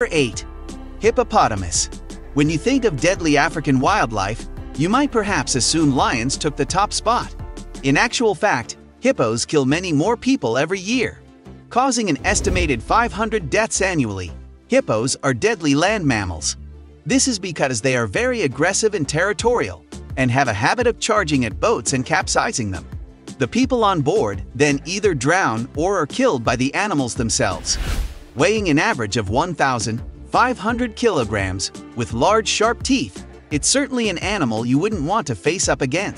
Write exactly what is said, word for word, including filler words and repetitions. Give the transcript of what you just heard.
Number eight. Hippopotamus. When you think of deadly African wildlife, you might perhaps assume lions took the top spot. In actual fact, hippos kill many more people every year, causing an estimated five hundred deaths annually. Hippos are deadly land mammals. This is because they are very aggressive and territorial, and have a habit of charging at boats and capsizing them. The people on board then either drown or are killed by the animals themselves. Weighing an average of one thousand five hundred kilograms, with large sharp teeth, it's certainly an animal you wouldn't want to face up against.